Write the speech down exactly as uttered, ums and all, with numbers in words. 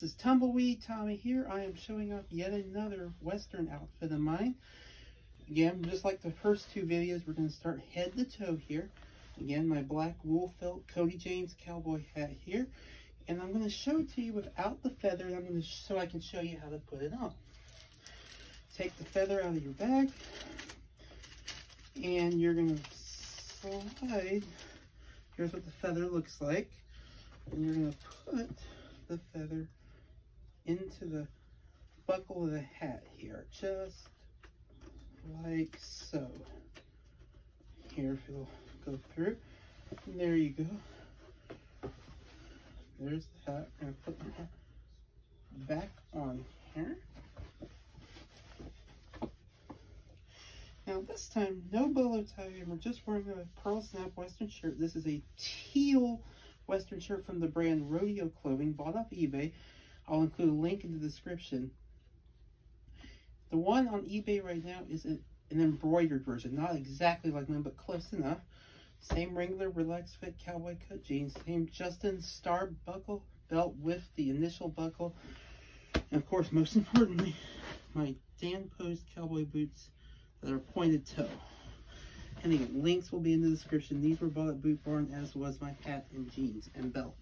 This is Tumbleweed Tommy here. I am showing off yet another Western outfit of mine. Again, just like the first two videos, we're going to start head to toe here. Again, my black wool felt Cody James cowboy hat here. And I'm going to show it to you without the feather, and I'm going to so I can show you how to put it on. Take the feather out of your bag, and you're going to slide. Here's what the feather looks like. And you're going to put the feather into the buckle of the hat here, just like so. Here, if it'll go through, and there you go. There's the hat. I'm gonna put the hat back on here. Now this time, no bolo tie, and we're just wearing a pearl snap Western shirt. This is a teal Western shirt from the brand Rodeo Clothing, bought off eBay. I'll include a link in the description. The one on eBay right now is an embroidered version, not exactly like mine, but close enough. Same Wrangler relaxed fit cowboy cut jeans, same Justin Star buckle belt with the initial buckle, and of course, most importantly, my Dan Post cowboy boots that are pointed toe. And again, links will be in the description. These were bought at Boot Barn, as was my hat and jeans and belt.